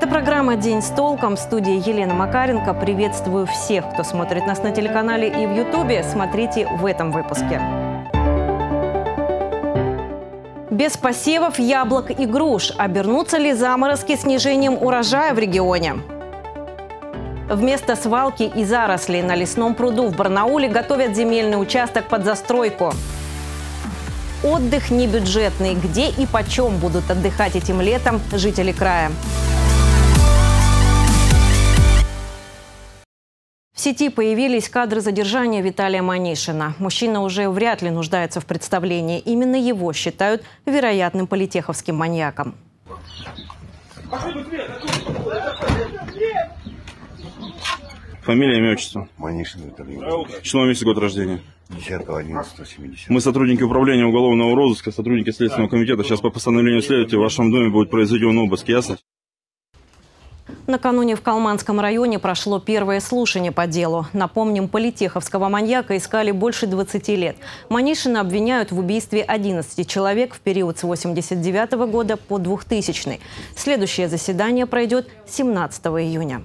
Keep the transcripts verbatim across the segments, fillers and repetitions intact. Это программа «День с толком». В студии Елена Макаренко. Приветствую всех, кто смотрит нас на телеканале и в Ютубе. Смотрите в этом выпуске. Без посевов яблок и груш. Обернутся ли заморозки снижением урожая в регионе? Вместо свалки и зарослей на лесном пруду в Барнауле готовят земельный участок под застройку. Отдых небюджетный. Где и почем будут отдыхать этим летом жители края? В сети появились кадры задержания Виталия Манишина. Мужчина уже вряд ли нуждается в представлении. Именно его считают вероятным политеховским маньяком. Фамилия, имя, отчество? Манишин Виталий Иванович. Число, месяц, год рождения? десятого одиннадцатого семидесятого. Мы сотрудники управления уголовного розыска, сотрудники Следственного комитета. Сейчас по постановлению следователя в вашем доме будет произведен обыск, ясно? Накануне в Калманском районе прошло первое слушание по делу. Напомним, политеховского маньяка искали больше двадцати лет. Манишина обвиняют в убийстве одиннадцати человек в период с тысяча девятьсот восемьдесят девятого года по двухтысячный. Следующее заседание пройдет семнадцатого июня.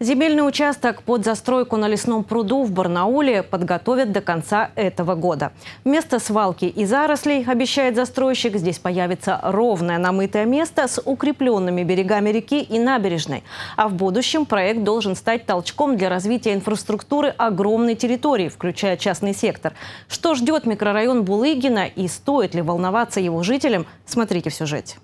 Земельный участок под застройку на лесном пруду в Барнауле подготовят до конца этого года. Вместо свалки и зарослей, обещает застройщик, здесь появится ровное намытое место с укрепленными берегами реки и набережной. А в будущем проект должен стать толчком для развития инфраструктуры огромной территории, включая частный сектор. Что ждет микрорайон Булыгина и стоит ли волноваться его жителям, смотрите в сюжете.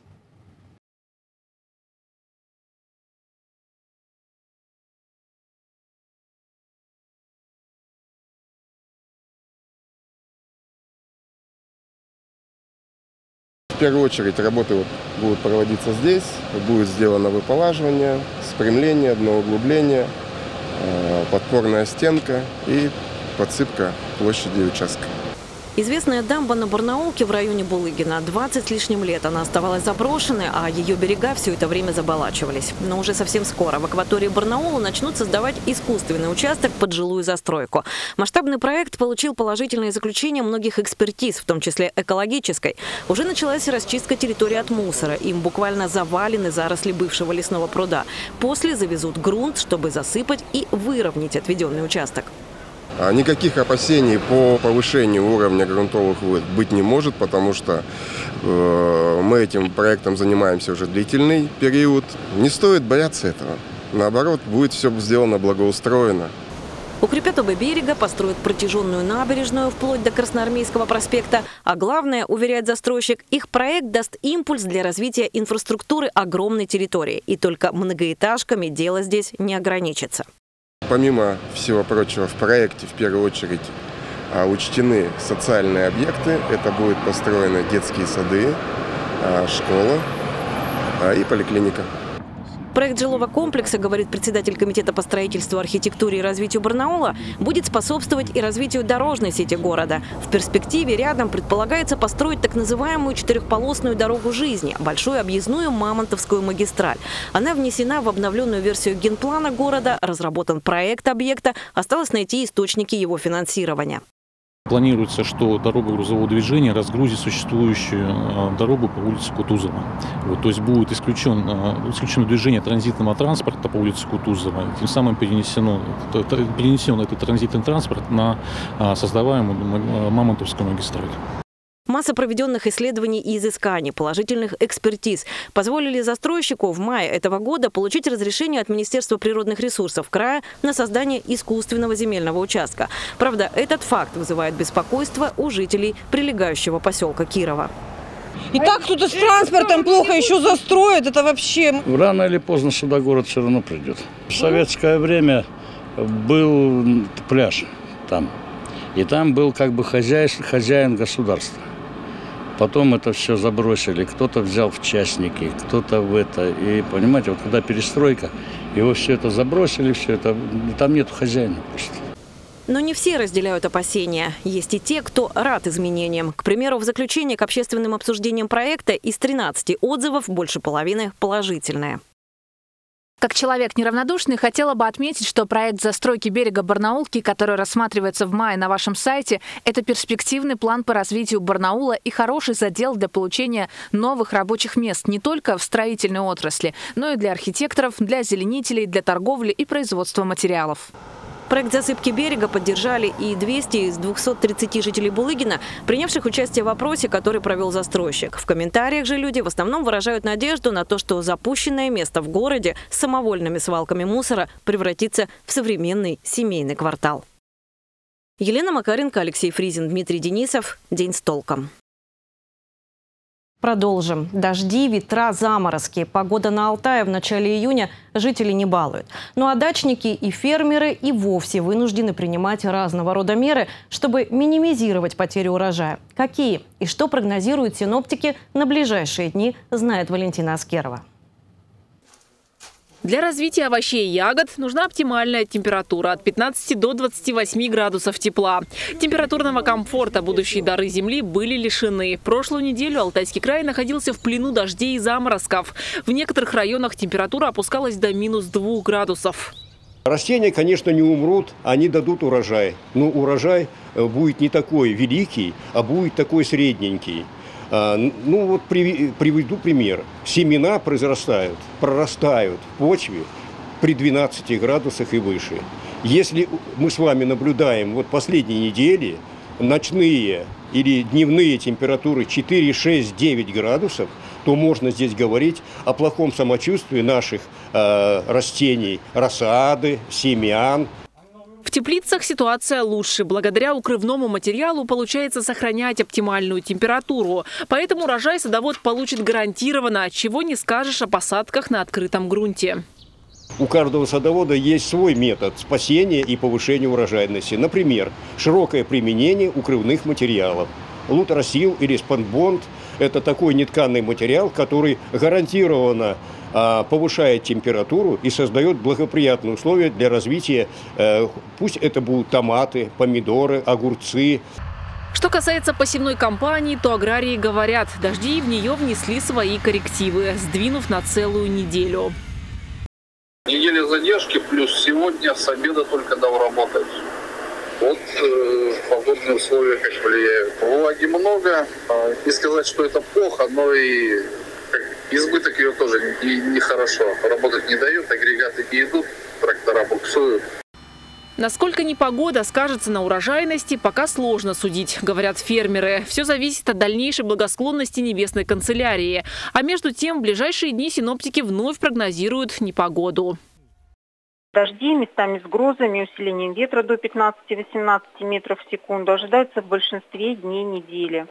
В первую очередь работы будут проводиться здесь, будет сделано выполаживание, спрямление, дно углубление, подпорная стенка и подсыпка площади участка. Известная дамба на Барнаулке в районе Булыгина. двадцать с лишним лет она оставалась заброшенной, а ее берега все это время заболачивались. Но уже совсем скоро в акватории Барнаула начнут создавать искусственный участок под жилую застройку. Масштабный проект получил положительное заключение многих экспертиз, в том числе экологической. Уже началась расчистка территории от мусора. Им буквально завалены заросли бывшего лесного пруда. После завезут грунт, чтобы засыпать и выровнять отведенный участок. Никаких опасений по повышению уровня грунтовых вод быть не может, потому что мы этим проектом занимаемся уже длительный период. Не стоит бояться этого. Наоборот, будет все сделано благоустроено. Укрепят оба берега, построят протяженную набережную вплоть до Красноармейского проспекта. А главное, уверяет застройщик, их проект даст импульс для развития инфраструктуры огромной территории. И только многоэтажками дело здесь не ограничится. Помимо всего прочего, в проекте в первую очередь учтены социальные объекты. Это будут построены детские сады, школа и поликлиника. Проект жилого комплекса, говорит председатель комитета по строительству, архитектуре и развитию Барнаула, будет способствовать и развитию дорожной сети города. В перспективе рядом предполагается построить так называемую четырехполосную дорогу жизни, большую объездную Мамонтовскую магистраль. Она внесена в обновленную версию генплана города, разработан проект объекта, осталось найти источники его финансирования. Планируется, что дорога грузового движения разгрузит существующую дорогу по улице Кутузова. Вот, то есть будет исключен, исключено движение транзитного транспорта по улице Кутузова. Тем самым перенесено, перенесен этот транзитный транспорт на создаваемую Мамонтовскую магистраль. Масса проведенных исследований и изысканий, положительных экспертиз позволили застройщику в мае этого года получить разрешение от Министерства природных ресурсов края на создание искусственного земельного участка. Правда, этот факт вызывает беспокойство у жителей прилегающего поселка Кирова. И так кто-то с транспортом плохо еще застроит, это вообще... Рано или поздно сюда город все равно придет. В советское время был пляж там, и там был как бы хозяин, хозяин государства. Потом это все забросили, кто-то взял в частники, кто-то в это. И понимаете, вот когда перестройка, его все это забросили, все это, там нет хозяина просто. Но не все разделяют опасения. Есть и те, кто рад изменениям. К примеру, в заключении к общественным обсуждениям проекта из тринадцати отзывов больше половины положительные. Как человек неравнодушный, хотела бы отметить, что проект застройки берега Барнаулки, который рассматривается в мае на вашем сайте, это перспективный план по развитию Барнаула и хороший задел для получения новых рабочих мест не только в строительной отрасли, но и для архитекторов, для озеленителей, для торговли и производства материалов. Проект засыпки берега поддержали и двести из двухсот тридцати жителей Булыгина, принявших участие в опросе, который провел застройщик. В комментариях же люди в основном выражают надежду на то, что запущенное место в городе с самовольными свалками мусора превратится в современный семейный квартал. Елена Макаренко, Алексей Фризин, Дмитрий Денисов. День с толком. Продолжим. Дожди, ветра, заморозки. Погода на Алтае в начале июня жители не балуют. Ну а дачники и фермеры и вовсе вынуждены принимать разного рода меры, чтобы минимизировать потери урожая. Какие и что прогнозируют синоптики на ближайшие дни, знает Валентина Аскерова. Для развития овощей и ягод нужна оптимальная температура от пятнадцати до двадцати восьми градусов тепла. Температурного комфорта будущие дары земли были лишены. Прошлую неделю Алтайский край находился в плену дождей и заморозков. В некоторых районах температура опускалась до минус двух градусов. Растения, конечно, не умрут, они дадут урожай. Но урожай будет не такой великий, а будет такой средненький. Ну вот приведу пример. Семена произрастают, прорастают в почве при двенадцати градусах и выше. Если мы с вами наблюдаем вот последние недели, ночные или дневные температуры четыре, шесть, девять градусов, то можно здесь говорить о плохом самочувствии наших э, растений, рассады, семян. В теплицах ситуация лучше. Благодаря укрывному материалу получается сохранять оптимальную температуру. Поэтому урожай садовод получит гарантированно, чего не скажешь о посадках на открытом грунте. У каждого садовода есть свой метод спасения и повышения урожайности. Например, широкое применение укрывных материалов. Лутросил или спанбонд – это такой нетканный материал, который гарантированно повышает температуру и создает благоприятные условия для развития, пусть это будут томаты, помидоры, огурцы. Что касается посевной кампании, то аграрии говорят, дожди в нее внесли свои коррективы, сдвинув на целую неделю. Неделя задержки, плюс сегодня с обеда только дал работать. Вот э, погодные условия как влияют. Влаги много, э, не сказать, что это плохо, но и избыток ее тоже нехорошо. Работать не дают, агрегаты не идут, трактора буксуют. Насколько непогода скажется на урожайности, пока сложно судить, говорят фермеры. Все зависит от дальнейшей благосклонности небесной канцелярии. А между тем, в ближайшие дни синоптики вновь прогнозируют непогоду. Дожди, местами с грозами, усилением ветра до пятнадцати-восемнадцати метров в секунду ожидаются в большинстве дней недели.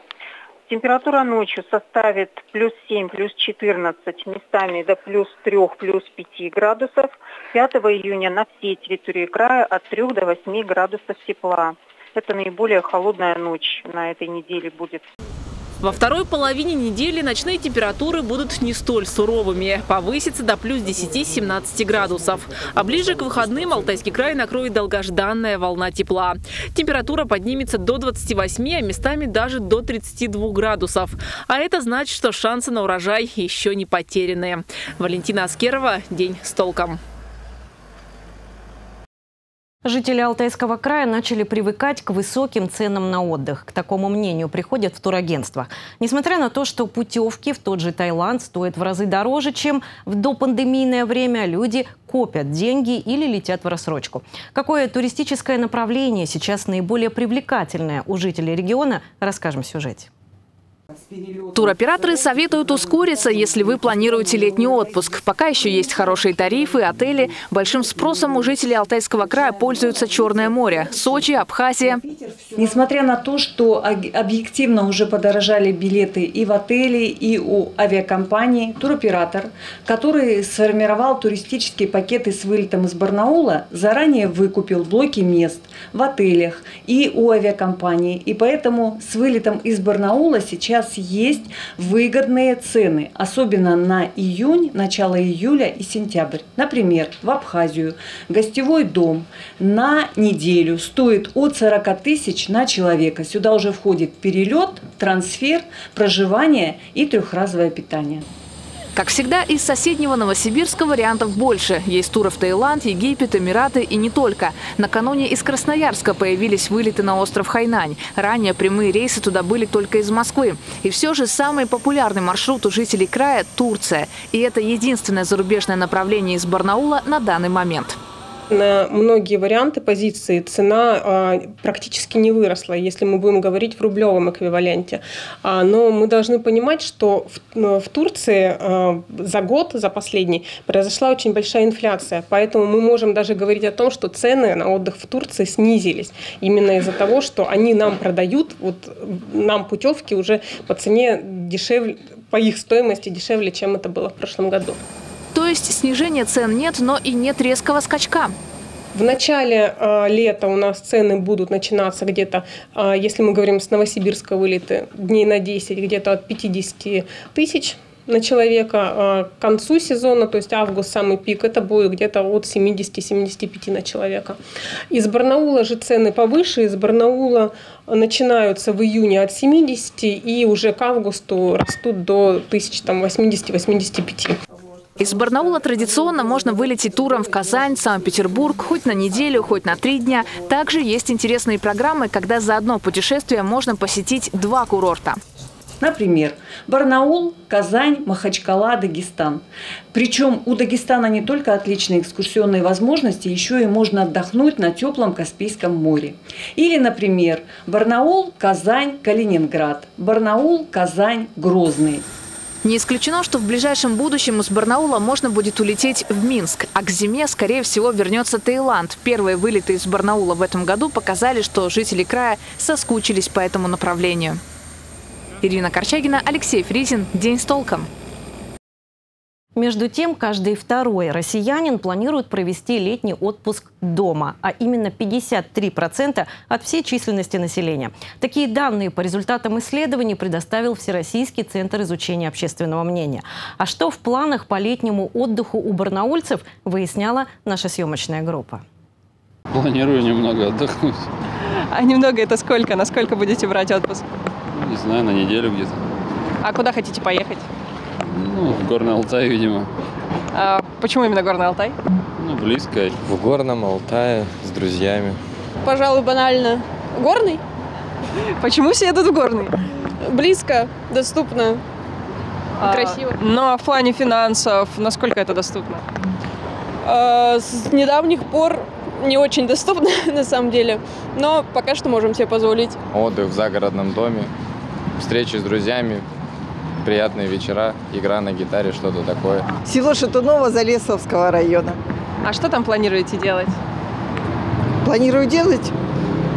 Температура ночью составит плюс семь, плюс четырнадцать, местами до плюс трёх, плюс пяти градусов. пятого июня на всей территории края от трёх до восьми градусов тепла. Это наиболее холодная ночь на этой неделе будет. Во второй половине недели ночные температуры будут не столь суровыми. Повысится до плюс десяти-семнадцати градусов. А ближе к выходным Алтайский край накроет долгожданная волна тепла. Температура поднимется до двадцати восьми, а местами даже до тридцати двух градусов. А это значит, что шансы на урожай еще не потеряны. Валентина Аскерова, «День с толком». Жители Алтайского края начали привыкать к высоким ценам на отдых. К такому мнению приходят в турагентствах. Несмотря на то, что путевки в тот же Таиланд стоят в разы дороже, чем в допандемийное время, люди копят деньги или летят в рассрочку. Какое туристическое направление сейчас наиболее привлекательное у жителей региона, расскажем в сюжете. Туроператоры советуют ускориться, если вы планируете летний отпуск. Пока еще есть хорошие тарифы, отели. Большим спросом у жителей Алтайского края пользуются Черное море, Сочи, Абхазия. Несмотря на то, что объективно уже подорожали билеты и в отеле, и у авиакомпаний, туроператор, который сформировал туристические пакеты с вылетом из Барнаула, заранее выкупил блоки мест в отелях и у авиакомпаний. И поэтому с вылетом из Барнаула сейчас есть выгодные цены, особенно на июнь, начало июля и сентябрь. Например, в Абхазию гостевой дом на неделю стоит от сорока тысяч на человека. Сюда уже входит перелет, трансфер, проживание и трехразовое питание. Как всегда, из соседнего Новосибирска вариантов больше. Есть туры в Таиланд, Египет, Эмираты и не только. Накануне из Красноярска появились вылеты на остров Хайнань. Ранее прямые рейсы туда были только из Москвы. И все же самый популярный маршрут у жителей края – Турция. И это единственное зарубежное направление из Барнаула на данный момент. На многие варианты позиции цена а, практически не выросла, если мы будем говорить в рублевом эквиваленте. А, но мы должны понимать, что в, в Турции а, за год, за последний, произошла очень большая инфляция. Поэтому мы можем даже говорить о том, что цены на отдых в Турции снизились. Именно из-за того, что они нам продают, вот нам путевки уже по цене дешевле, по их стоимости дешевле, чем это было в прошлом году. То есть снижения цен нет, но и нет резкого скачка. В начале э, лета у нас цены будут начинаться где-то, э, если мы говорим с Новосибирска вылеты, дней на десять, где-то от пятидесяти тысяч на человека. Э, к концу сезона, то есть август, самый пик, это будет где-то от семидесяти — семидесяти пяти на человека. Из Барнаула же цены повыше, из Барнаула начинаются в июне от семидесяти и уже к августу растут до тысячи восьмидесяти — восьмидесяти пяти. Из Барнаула традиционно можно вылететь туром в Казань, Санкт-Петербург, хоть на неделю, хоть на три дня. Также есть интересные программы, когда за одно путешествие можно посетить два курорта. Например, Барнаул, Казань, Махачкала, Дагестан. Причем у Дагестана не только отличные экскурсионные возможности, еще и можно отдохнуть на теплом Каспийском море. Или, например, Барнаул, Казань, Калининград, Барнаул, Казань, Грозный. Не исключено, что в ближайшем будущем из Барнаула можно будет улететь в Минск. А к зиме, скорее всего, вернется Таиланд. Первые вылеты из Барнаула в этом году показали, что жители края соскучились по этому направлению. Ирина Корчагина, Алексей Фризин. День с толком. Между тем, каждый второй россиянин планирует провести летний отпуск дома, а именно пятьдесят три процента от всей численности населения. Такие данные по результатам исследований предоставил Всероссийский центр изучения общественного мнения. А что в планах по летнему отдыху у барнаульцев, выясняла наша съемочная группа. Планирую немного отдохнуть. А немного это сколько? На сколько будете брать отпуск? Не знаю, на неделю где-то. А куда хотите поехать? Ну, в Горный Алтай, видимо. А почему именно Горный Алтай? Ну, близко. В Горном Алтае с друзьями. Пожалуй, банально. Горный? Почему все едут в Горный? Близко, доступно, а, красиво. Но в плане финансов, насколько это доступно? А, с недавних пор не очень доступно, на самом деле. Но пока что можем себе позволить. Отдых в загородном доме, встречи с друзьями. Приятные вечера, игра на гитаре, что-то такое. Село Шатуново Залесовского района. А что там планируете делать? Планирую делать?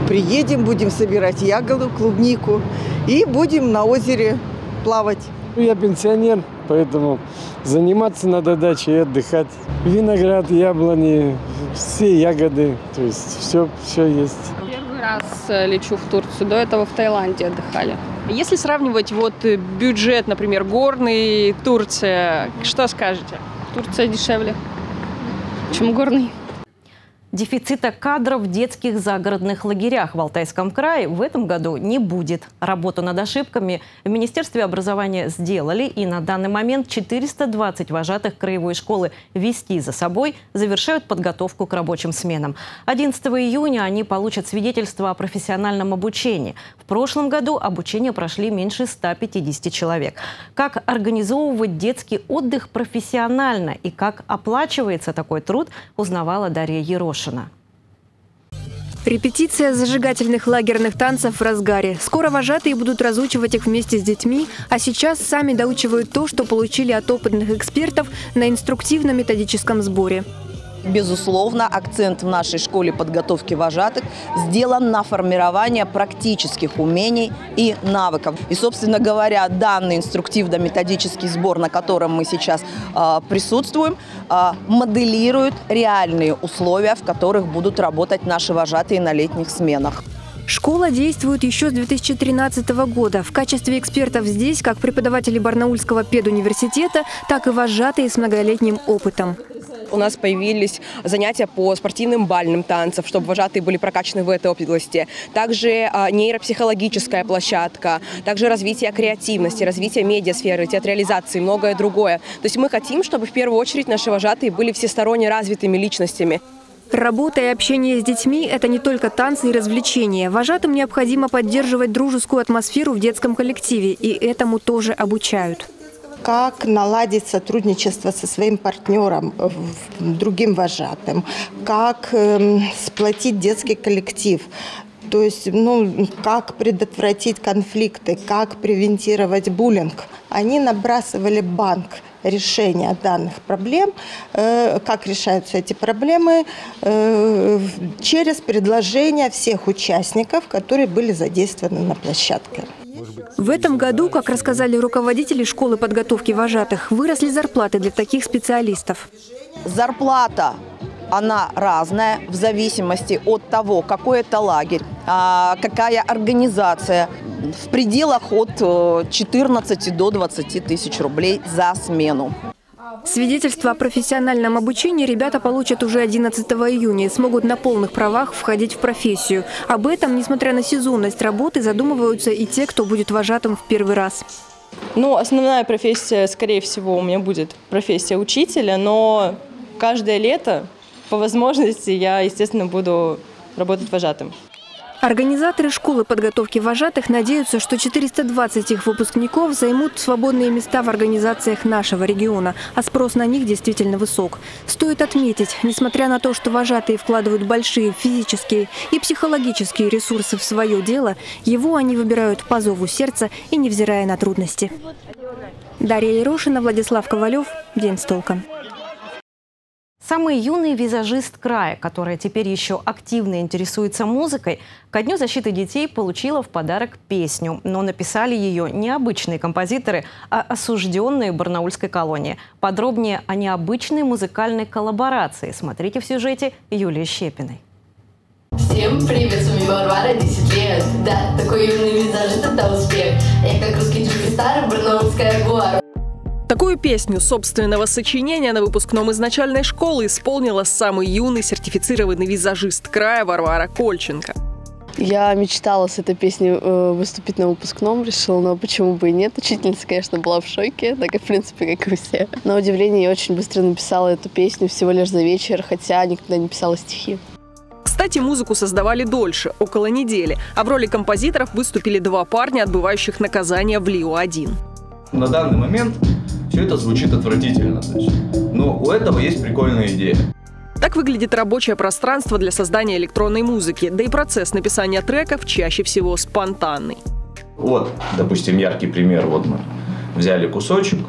Приедем, будем собирать ягоду, клубнику и будем на озере плавать. Я пенсионер, поэтому заниматься надо дачей и отдыхать. Виноград, яблони, все ягоды, то есть все, все есть. Первый раз лечу в Турцию, до этого в Таиланде отдыхали. Если сравнивать вот бюджет, например, Горный, Турция, что скажете? Турция дешевле, чем Горный. Дефицита кадров в детских загородных лагерях в Алтайском крае в этом году не будет. Работу над ошибками в Министерстве образования сделали, и на данный момент четыреста двадцать вожатых краевой школы «Вести за собой» завершают подготовку к рабочим сменам. одиннадцатого июня они получат свидетельство о профессиональном обучении. В прошлом году обучение прошли меньше ста пятидесяти человек. Как организовывать детский отдых профессионально и как оплачивается такой труд, узнавала Дарья Ерошина. Репетиция зажигательных лагерных танцев в разгаре. Скоро вожатые будут разучивать их вместе с детьми, а сейчас сами доучивают то, что получили от опытных экспертов на инструктивно-методическом сборе. Безусловно, акцент в нашей школе подготовки вожатых сделан на формирование практических умений и навыков. И, собственно говоря, данный инструктивно-методический сбор, на котором мы сейчас э, присутствуем, э, моделирует реальные условия, в которых будут работать наши вожатые на летних сменах. Школа действует еще с две тысячи тринадцатого года. В качестве экспертов здесь как преподаватели Барнаульского педуниверситета, так и вожатые с многолетним опытом. У нас появились занятия по спортивным бальным танцам, чтобы вожатые были прокачаны в этой области. Также нейропсихологическая площадка, также развитие креативности, развитие медиасферы, театрализации, многое другое. То есть мы хотим, чтобы в первую очередь наши вожатые были всесторонне развитыми личностями. Работа и общение с детьми – это не только танцы и развлечения. Вожатым необходимо поддерживать дружескую атмосферу в детском коллективе, и этому тоже обучают. Как наладить сотрудничество со своим партнером, другим вожатым, как сплотить детский коллектив. То есть, ну, как предотвратить конфликты, как превентировать буллинг. Они набрасывали банк решения данных проблем, э, как решаются эти проблемы э, через предложения всех участников, которые были задействованы на площадке. В этом году, как рассказали руководители школы подготовки вожатых, выросли зарплаты для таких специалистов. Зарплата. Она разная в зависимости от того, какой это лагерь, какая организация. В пределах от четырнадцати до двадцати тысяч рублей за смену. Свидетельство о профессиональном обучении ребята получат уже одиннадцатого июня и смогут на полных правах входить в профессию. Об этом, несмотря на сезонность работы, задумываются и те, кто будет вожатым в первый раз. Ну, основная профессия, скорее всего, у меня будет профессия учителя, но каждое лето по возможности я, естественно, буду работать вожатым. Организаторы школы подготовки вожатых надеются, что четыреста двадцать их выпускников займут свободные места в организациях нашего региона, а спрос на них действительно высок. Стоит отметить, несмотря на то, что вожатые вкладывают большие физические и психологические ресурсы в свое дело, его они выбирают по зову сердца и невзирая на трудности. Дарья Ерошина, Владислав Ковалев. День с толком. Самый юный визажист края, которая теперь еще активно интересуется музыкой, ко Дню защиты детей получила в подарок песню. Но написали ее не обычные композиторы, а осужденные барнаульской колонии. Подробнее о необычной музыкальной коллаборации смотрите в сюжете Юлии Щепиной. Всем привет, с вами Варвара, десять лет. Да, такой юный визажист – это успех. Я как русский джипистар, барнаульская гуара. Такую песню собственного сочинения на выпускном из начальной школы исполнила самый юный сертифицированный визажист края Варвара Кольченко. Я мечтала с этой песней выступить на выпускном, решила, но почему бы и нет. Учительница, конечно, была в шоке, так и, в принципе, как и все. На удивление, я очень быстро написала эту песню всего лишь за вечер, хотя никогда не писала стихи. Кстати, музыку создавали дольше, около недели, а в роли композиторов выступили два парня, отбывающих наказание в Лио-один. На данный момент все это звучит отвратительно, то есть, но у этого есть прикольная идея. Так выглядит рабочее пространство для создания электронной музыки, да и процесс написания треков чаще всего спонтанный. Вот, допустим, яркий пример. Вот мы взяли кусочек,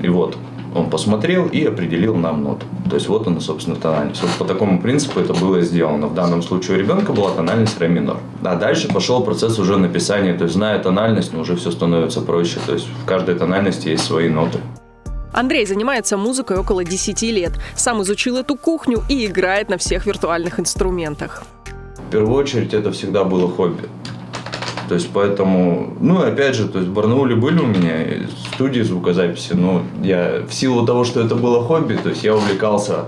и вот он посмотрел и определил нам ноту. То есть вот она, собственно, тональность. Вот по такому принципу это было сделано. В данном случае у ребенка была тональность ре минор. А дальше пошел процесс уже написания. То есть зная тональность, но уже все становится проще. То есть в каждой тональности есть свои ноты. Андрей занимается музыкой около десяти лет. Сам изучил эту кухню и играет на всех виртуальных инструментах. В первую очередь это всегда было хобби. То есть поэтому, ну опять же, то есть в Барнауле были у меня студии звукозаписи, но я в силу того, что это было хобби, то есть я увлекался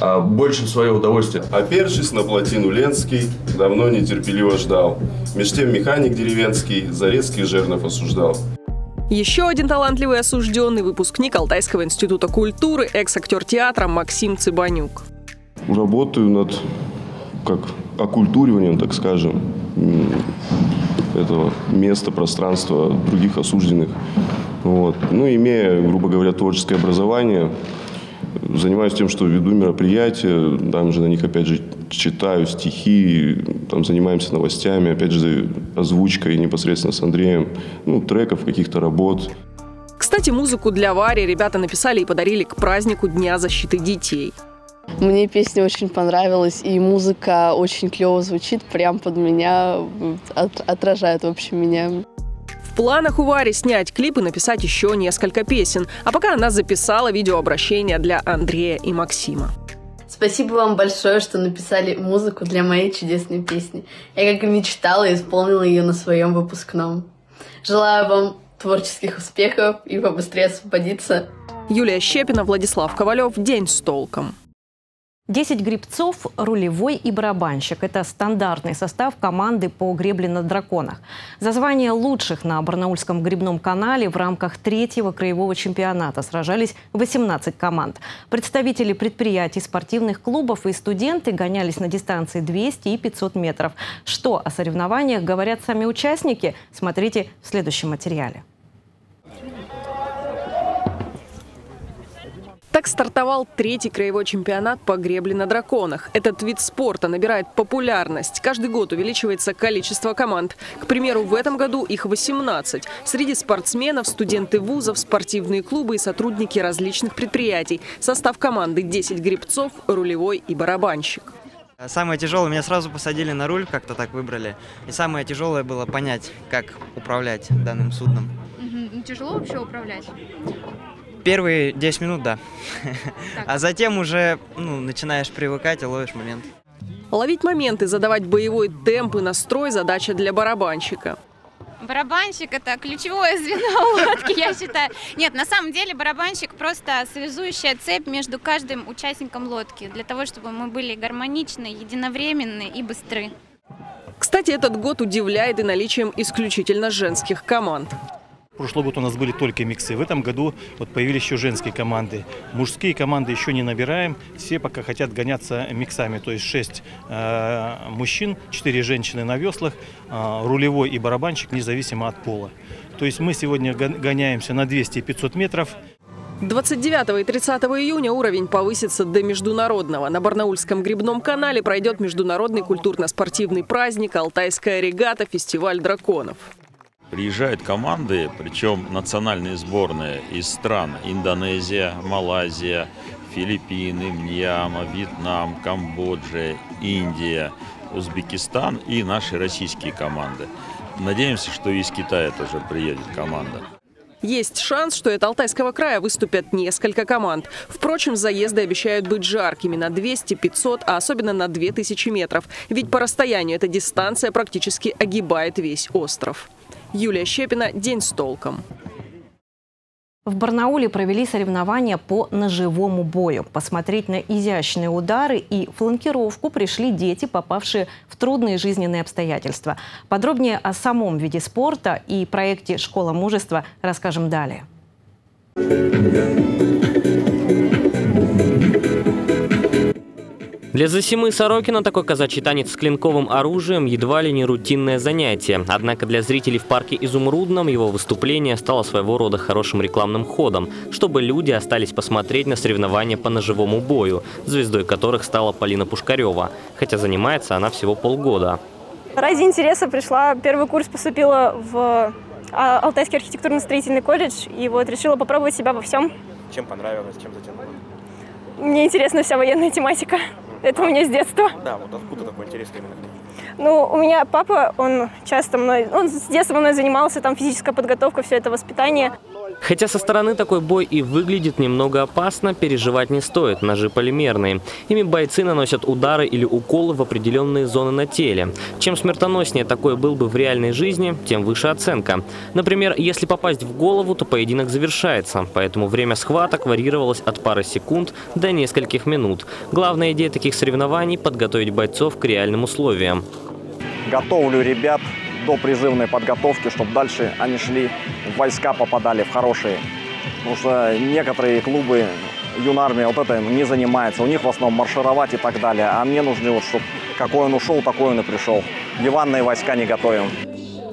а, больше в свое удовольствие. Опершись на плотину Ленский, давно нетерпеливо ждал. Меж тем механик деревенский Зарецких жернов осуждал. Еще один талантливый осужденный – выпускник Алтайского института культуры, экс-актер театра Максим Цыбанюк. Работаю над как окультуриванием, так скажем, этого места, пространства других осужденных. Вот. Ну, имея, грубо говоря, творческое образование, занимаюсь тем, что веду мероприятия, там же на них, опять же, читаю стихи, там занимаемся новостями, опять же, озвучкой непосредственно с Андреем, ну, треков, каких-то работ. Кстати, музыку для Вари ребята написали и подарили к празднику Дня защиты детей. Мне песня очень понравилась, и музыка очень клево звучит, прям под меня, от, отражает, в общем, меня. В планах у Вари снять клип и написать еще несколько песен. А пока она записала видеообращение для Андрея и Максима. Спасибо вам большое, что написали музыку для моей чудесной песни. Я, как и мечтала, исполнила ее на своем выпускном. Желаю вам творческих успехов и побыстрее освободиться. Юлия Щепина, Владислав Ковалев. День с толком. десять гребцов, рулевой и барабанщик – это стандартный состав команды по гребле на драконах. За звание лучших на Барнаульском гребном канале в рамках третьего краевого чемпионата сражались восемнадцать команд. Представители предприятий, спортивных клубов и студенты гонялись на дистанции двести и пятьсот метров. Что о соревнованиях говорят сами участники, смотрите в следующем материале. Так стартовал третий краевой чемпионат по гребле на драконах. Этот вид спорта набирает популярность. Каждый год увеличивается количество команд. К примеру, в этом году их восемнадцать. Среди спортсменов, студенты вузов, спортивные клубы и сотрудники различных предприятий. Состав команды – десять гребцов, рулевой и барабанщик. Самое тяжелое, меня сразу посадили на руль, как-то так выбрали. И самое тяжелое было понять, как управлять данным судном. Угу. Тяжело вообще управлять? Первые десять минут, да. Так. А затем уже ну, начинаешь привыкать и ловишь момент. Ловить моменты, задавать боевой темп и настрой – задача для барабанщика. Барабанщик – это ключевое звено лодки, я считаю. Нет, на самом деле барабанщик – просто связующая цепь между каждым участником лодки, для того, чтобы мы были гармоничны, единовременны и быстры. Кстати, этот год удивляет и наличием исключительно женских команд. В прошлый год у нас были только миксы, в этом году вот появились еще женские команды. Мужские команды еще не набираем, все пока хотят гоняться миксами. То есть шесть э, мужчин, четыре женщины на веслах, э, рулевой и барабанщик независимо от пола. То есть мы сегодня гоняемся на двести и пятьсот метров. двадцать девятого и тридцатого июня уровень повысится до международного. На Барнаульском гребном канале пройдет международный культурно-спортивный праздник «Алтайская регата. Фестиваль драконов». Приезжают команды, причем национальные сборные из стран Индонезия, Малайзия, Филиппины, Мьянма, Вьетнам, Камбоджа, Индия, Узбекистан и наши российские команды. Надеемся, что из Китая тоже приедет команда. Есть шанс, что от Алтайского края выступят несколько команд. Впрочем, заезды обещают быть жаркими на двести, пятьсот, а особенно на две тысячи метров. Ведь по расстоянию эта дистанция практически огибает весь остров. Юлия Щепина, «День с толком». В Барнауле провели соревнования по ножевому бою. Посмотреть на изящные удары и фланкировку пришли дети, попавшие в трудные жизненные обстоятельства. Подробнее о самом виде спорта и проекте «Школа мужества» расскажем далее. Для Зосимы Сорокина такой казачий танец с клинковым оружием едва ли не рутинное занятие. Однако для зрителей в парке «Изумрудном» его выступление стало своего рода хорошим рекламным ходом, чтобы люди остались посмотреть на соревнования по ножевому бою, звездой которых стала Полина Пушкарева, хотя занимается она всего полгода. Ради интереса пришла, первый курс поступила в Алтайский архитектурно-строительный колледж и вот решила попробовать себя во всем. Чем понравилось, чем затянуло? Мне интересна вся военная тематика. Это у меня с детства. Да, вот откуда такой интерес именно? Ну, у меня папа, он часто мной, он с детства мной занимался, там физическая подготовка, все это воспитание. Хотя со стороны такой бой и выглядит немного опасно, переживать не стоит, ножи полимерные. Ими бойцы наносят удары или уколы в определенные зоны на теле. Чем смертоноснее такой был бы в реальной жизни, тем выше оценка. Например, если попасть в голову, то поединок завершается, поэтому время схваток варьировалось от пары секунд до нескольких минут. Главная идея таких соревнований – подготовить бойцов к реальным условиям. Готовлю ребят до призывной подготовки, чтобы дальше они шли в войска, попадали в хорошие. Потому что некоторые клубы, юнармия вот это не занимается. У них в основном маршировать и так далее. А мне нужно, вот, чтобы какой он ушел, такой он и пришел. Диванные войска не готовим.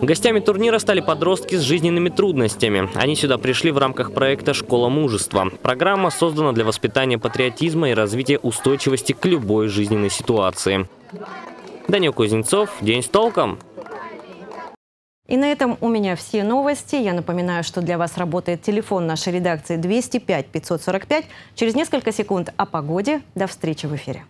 Гостями турнира стали подростки с жизненными трудностями. Они сюда пришли в рамках проекта «Школа мужества». Программа создана для воспитания патриотизма и развития устойчивости к любой жизненной ситуации. Данил Кузнецов, «День с толком». И на этом у меня все новости. Я напоминаю, что для вас работает телефон нашей редакции двести пять пятьсот сорок пять. Через несколько секунд о погоде. До встречи в эфире.